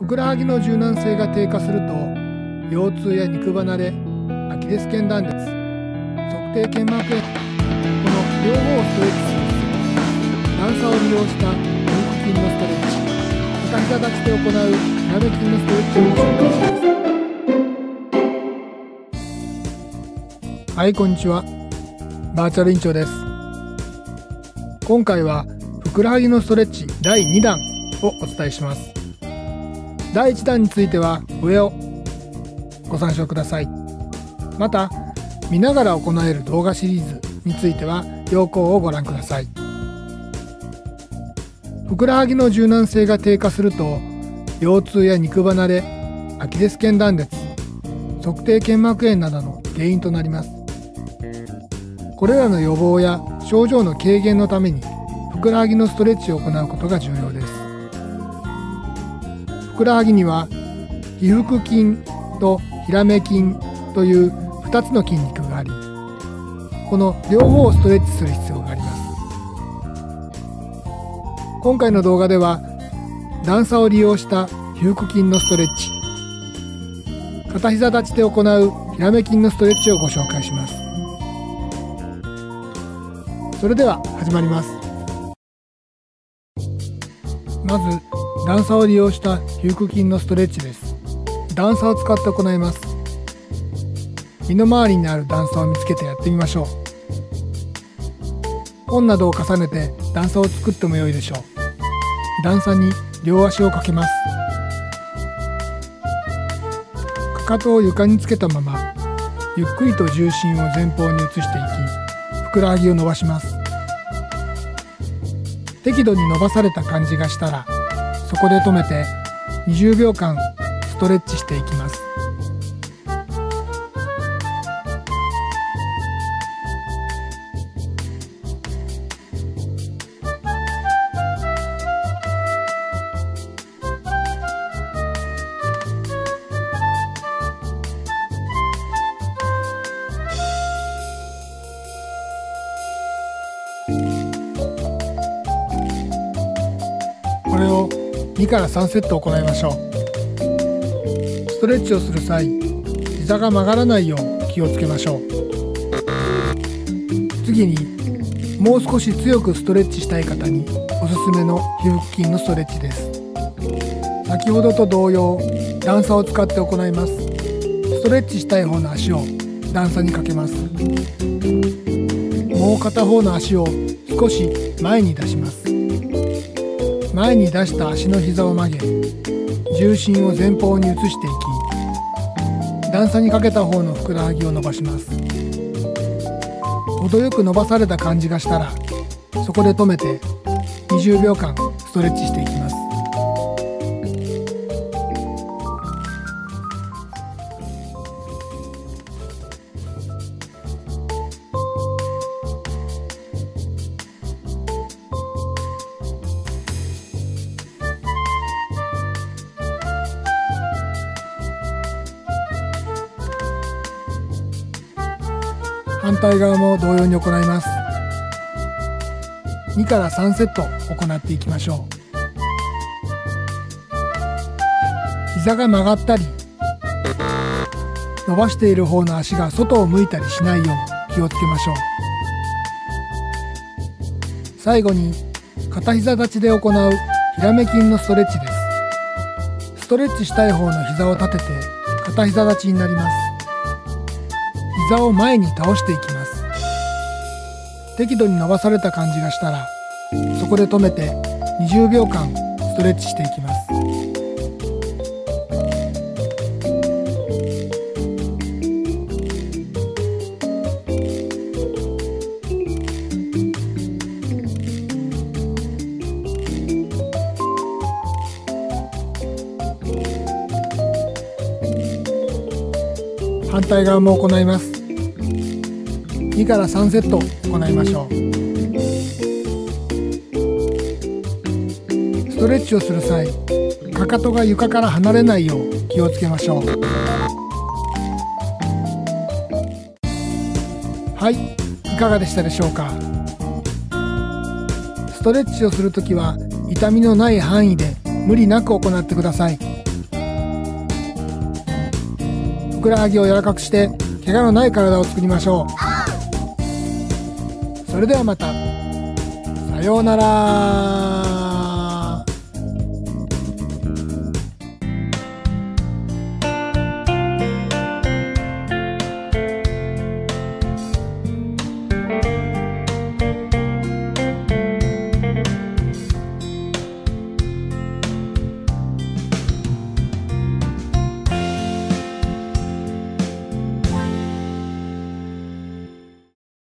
ふくらはぎの柔軟性が低下すると、腰痛や肉離れ、アキレス腱断裂、足底腱膜炎、この両方をストレッチする。段差を利用した臀筋のストレッチ、片膝立ちで行う鍋筋のストレッチを紹介します。はい、こんにちは。バーチャル院長です。今回はふくらはぎのストレッチ第2弾をお伝えします。第1弾については上をご参照ください。また、見ながら行える動画シリーズについては要項をご覧ください。ふくらはぎの柔軟性が低下すると、腰痛や肉離れ、アキレス腱断裂、足底腱膜炎などの原因となります。これらの予防や症状の軽減のために、ふくらはぎのストレッチを行うことが重要です。ふくらはぎには腓腹筋とひらめ筋という2つの筋肉があり、この両方をストレッチする必要があります。今回の動画では、段差を利用した腓腹筋のストレッチ、片膝立ちで行うひらめ筋のストレッチをご紹介します。それでは始まります。まず、段差を利用した腓腹筋のストレッチです。段差を使って行います。身の回りにある段差を見つけてやってみましょう。本などを重ねて段差を作っても良いでしょう。段差に両足をかけます。かかとを床につけたまま、ゆっくりと重心を前方に移していき、ふくらはぎを伸ばします。適度に伸ばされた感じがしたら、そこで止めて20秒間ストレッチしていきます。これを2から3セット行いましょう。ストレッチをする際、膝が曲がらないよう気をつけましょう。次に、もう少し強くストレッチしたい方におすすめの腓腹筋のストレッチです。先ほどと同様、段差を使って行います。ストレッチしたい方の足を段差にかけます。もう片方の足を少し前に出します。前に出した足の膝を曲げ、重心を前方に移していき、段差にかけた方のふくらはぎを伸ばします。程よく伸ばされた感じがしたら、そこで止めて20秒間ストレッチしていきます。反対側も同様に行います。2から3セット行っていきましょう。膝が曲がったり、伸ばしている方の足が外を向いたりしないよう気をつけましょう。最後に、片膝立ちで行うひらめ筋のストレッチです。ストレッチしたい方の膝を立てて片膝立ちになります。膝を前に倒していきます。適度に伸ばされた感じがしたら、そこで止めて20秒間ストレッチしていきます。反対側も行います。2から3セット行いましょう。ストレッチをする際、かかとが床から離れないよう気をつけましょう。はい、いかがでしたでしょうか。ストレッチをするときは、痛みのない範囲で無理なく行ってください。ふくらはぎを柔らかくして怪我のない体を作りましょう。それではまた。さようなら。